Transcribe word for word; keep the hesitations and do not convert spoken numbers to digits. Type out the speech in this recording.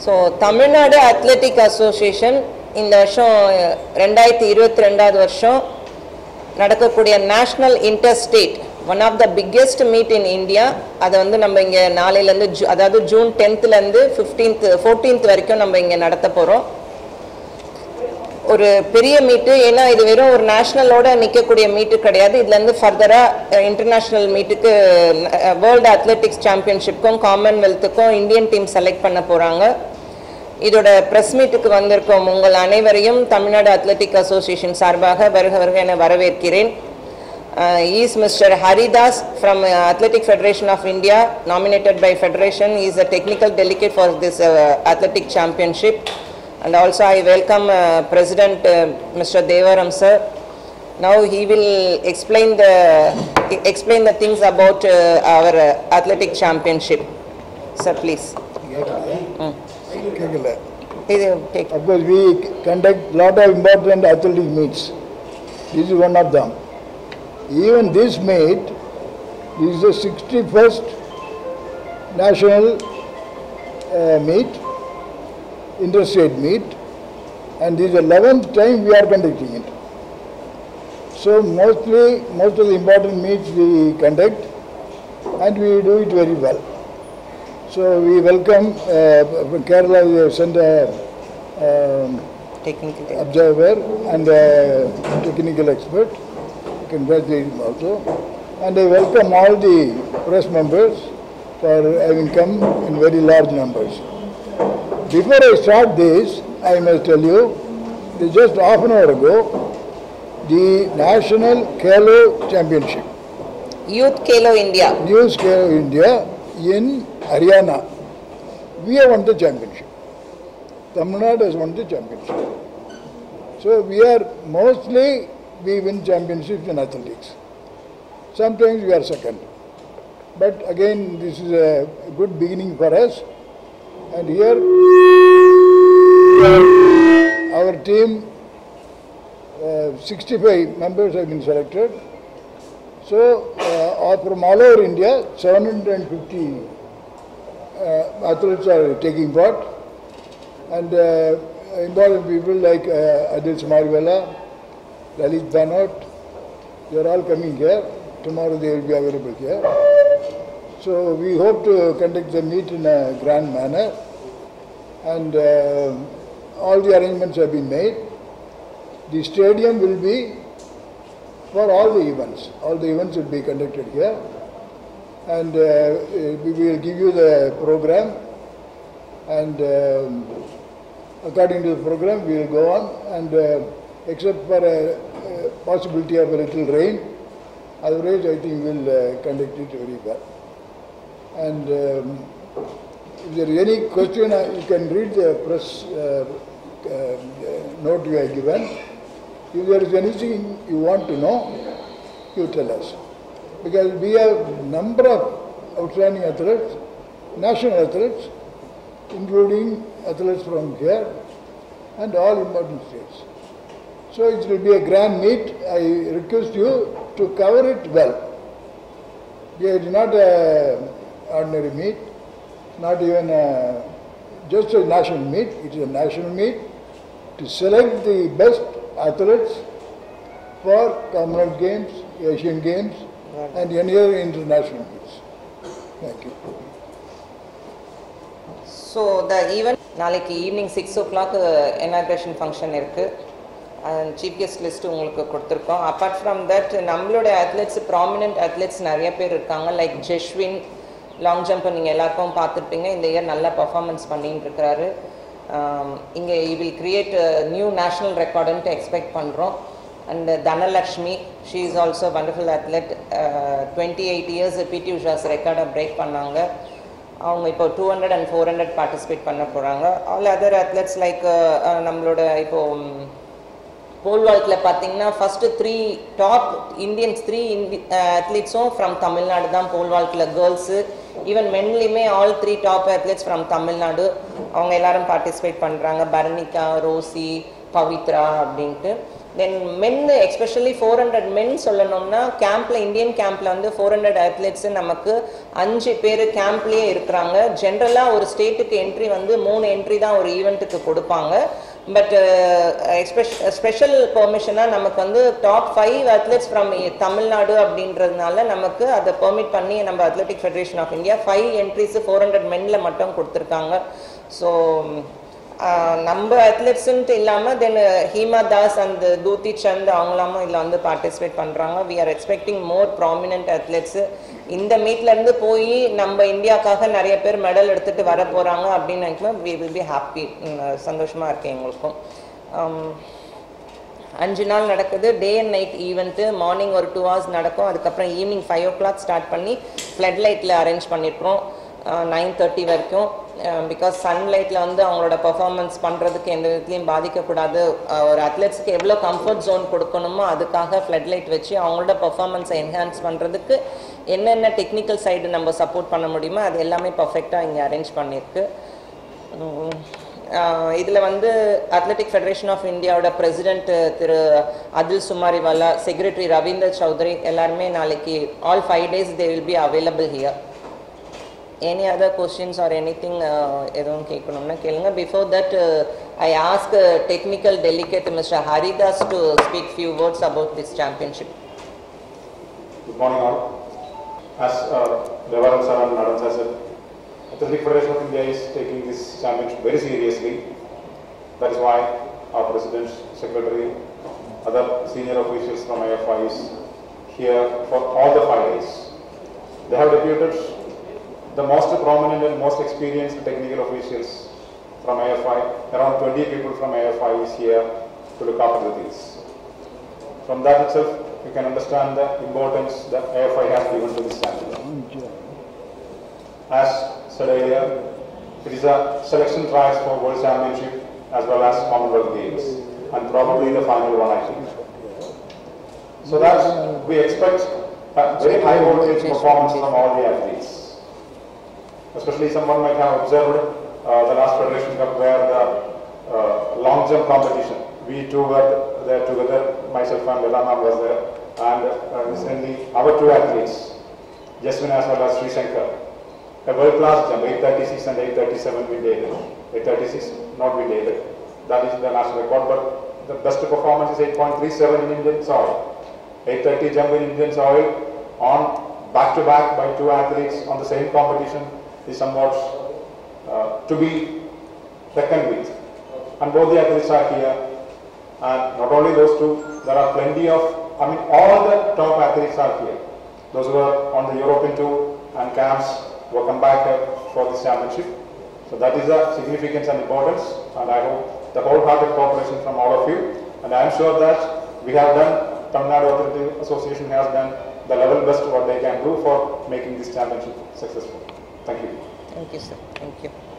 So Tamil Nadu Athletic Association in the varsham National Interstate, one of the biggest meet in India, adu vandu namba inga naalila irundhu adhaadu June tenth la irundhu fifteenth fourteenth varaikum namba inga nadatha porom oru periya meet ena idu verum or national oda nikkakudiya meet kediyadhu idla irundhu further international meet ku World Athletics Championship ku Commonwealth ku Indian team select panna poranga. இதோட press மீட்டுக்கு வந்திருக்கும் உங்கள் அனைவரையும் Tamil Nadu athletic association சார்பாக வருக வருக என வரவேற்கிறேன். Is mister Haridas from Athletic Federation of India, nominated by Federation. He is a technical delegate for this uh, athletic championship. And also I welcome uh, President uh, Mister Devaram sir. Now he will explain the explain the things about uh, our uh, athletic championship. Sir, please. Mm. Of course, we conduct lot of important athletic meets. This is one of them. Even this meet is the sixty-first national uh, meet, interstate meet, and this is the eleventh time we are conducting it. So mostly, most of the important meets we conduct, and we do it very well. So we welcome uh, Kerala. We have sent a uh, technical observer and a technical expert. You can congratulate him also. And I welcome all the press members for having come in very large numbers. Before I start this, I must tell you, just half an hour ago, the National Khelo Championship. Youth Khelo India. Youth Khelo India in Haryana, we have won the championship. Tamil Nadu has won the championship. So we are mostly, we win championships in athletics. Sometimes we are second. But again, this is a good beginning for us. And here, our team, uh, sixty-five members have been selected. So, uh, from all over India, seven hundred fifty uh, athletes are taking part, and uh, important people like uh, Adille Sumariwalla, Lalit Banerdt, they are all coming here. Tomorrow they will be available here. So, we hope to conduct the meet in a grand manner, and uh, all the arrangements have been made. The stadium will be for all the events. All the events will be conducted here, and uh, we will give you the program, and um, according to the program we will go on, and uh, except for a uh, possibility of a little rain, otherwise I think we will uh, conduct it very well. And um, if there is any question, you can read the press uh, uh, note you have given. If there is anything you want to know, you tell us. Because we have number of outstanding athletes, national athletes, including athletes from here and all important states. So it will be a grand meet. I request you to cover it well. It is not an ordinary meet, not even a, just a national meet. It is a national meet to select the best athletes for Commonwealth Games, Asian Games, and any other international games. Thank you. So the event naliki evening six o'clock uh, inauguration function irukku, and chief guest list ungalku koduthirkom. Apart from that, nammaloda athletes, prominent athletes nariya per irukanga, like Jeshwin, long jump ninga ellaarkum paathirpinga, indha year nalla performance pannin irukkararu. Um, he will create a new national record and expect Pandro. And uh, Dhanalakshmi, she is also a wonderful athlete. Uh, twenty-eight years P T Usha's record break pannanga. Avanga ipo two hundred and four hundred participate panna poranga. All other athletes like nammaloda ipo pole vault la pathinga first three top Indians, three Indi uh, athletes from Tamil Nadu dhaan pole vault la girls. Even mainly me all three top athletes from Tamil Nadu, avanga ellarum participate pandranga. Baranika, Rosie, Pavitra அப்படின்ட்டு. Then men especially four hundred men சொல்லணும்னா கேம்ப்ல Indian கேம்ப்ல வந்து four hundred athletes நமக்கு அஞ்சு பேர் கேம்ப்லயே இருக்காங்க. ஜெனரலா ஒரு ஸ்டேட்டுக்கு என்ட்ரி வந்து மூணு என்ட்ரி தான் ஒரு ஈவென்ட்க்கு கொடுப்பாங்க. But uh, special permission நமக்கு வந்து top five athletes from Tamil Nadu அப்படின்றதுனால நமக்கு அதை பெர்மிட் பண்ணி நம்ம Athletic Federation of India five entries four hundred menல மட்டும் கொடுத்திருக்காங்க. So நம்ம athletes ன்ட்டு இல்லாம then Hima Das and Duti Chanda அவங்களாம இல்ல வந்து participate பண்றாங்க. We are expecting more prominent athletes. இந்த மீட்ல இருந்து போய் நம்ம இந்தியாக்காக நிறைய பேர் மெடல் எடுத்துட்டு வர போறாங்க அப்படின்னு நினைக்கிறோம். We will be happy. சந்தோஷமா இருக்கேன் எங்களுக்கும். அஞ்சு நாள் நடக்குது day and night event. Morning ஒரு டூ ஹவர்ஸ் நடக்கும். அதுக்கப்புறம் evening five o'clock start பண்ணி ஃப்ளட் லைட்டில் அரேஞ்ச் பண்ணியிருக்கிறோம் நைன் தேர்ட்டி வரைக்கும். பிகாஸ் சன்லைட்டில் வந்து அவங்களோட பர்ஃபார்மன்ஸ் பண்ணுறதுக்கு எந்த விதத்துலையும் பாதிக்கக்கூடாது. ஒரு அத்லெட்ஸுக்கு எவ்வளோ கம்ஃபர்ட் ஜோன் கொடுக்கணுமோ அதுக்காக ஃப்ளட் லைட் வச்சு அவங்களோட பர்ஃபார்மன்ஸை என்ஹான்ஸ் பண்ணுறதுக்கு என்னென்ன டெக்னிக்கல் சைடு நம்ம சப்போர்ட் பண்ண முடியுமோ அது எல்லாமே பர்ஃபெக்டாக இங்கே அரேஞ்ச் பண்ணியிருக்கு. இதில் வந்து அத்லெட்டிக் ஃபெடரேஷன் ஆஃப் இந்தியாவோட பிரசிடென்ட் திரு அதில் சுமாரிவாலா, செக்ரட்டரி ரவீந்திர சௌத்ரி எல்லாருமே நாளைக்கு all five days they will be available here. Any other questions or anything edhum kekkanumna kelunga. Before that uh, I ask uh, technical delegate Mister Haridas to speak few words about this championship. Good morning all. As uh, Devaram sir and Madam sir said, Athletic Federation of India is taking this championship very seriously. That is why our president, secretary, other senior officials from I F I is here for all the five days. They have deputed the most prominent and most experienced technical officials from I F I, around twenty people from I F I is here to look after the things. From that itself, you can understand the importance that I F I has given to this championship. As said earlier, it is a selection trials for World Championship as well as Commonwealth Games, and probably the final one, I think. So that we expect a very high voltage performance from all the athletes. Especially someone might have observed uh, the last Federation Cup where the uh, long jump competition. We two were there together, myself and Velama was there, and uh, recently our two athletes, Jeshwin as well as Sri Sankar. A world class jump, eight thirty-six and eight thirty-seven we did. eight thirty-six not we did. That is the national record, but the best performance is eight point three seven in Indian soil. eight thirty jump in Indian soil on back to back by two athletes on the same competition is somewhat uh, to be reckoned with, and both the athletes are here, and not only those two, there are plenty of, I mean all the top athletes are here, those who are on the European tour and camps will come back for this championship. So that is the significance and importance, and I hope the wholehearted cooperation from all of you, and I am sure that we have done, Tamil Nadu Athletic Association has done the level best what they can do for making this championship successful. Thank you. Thank you, sir. Thank you.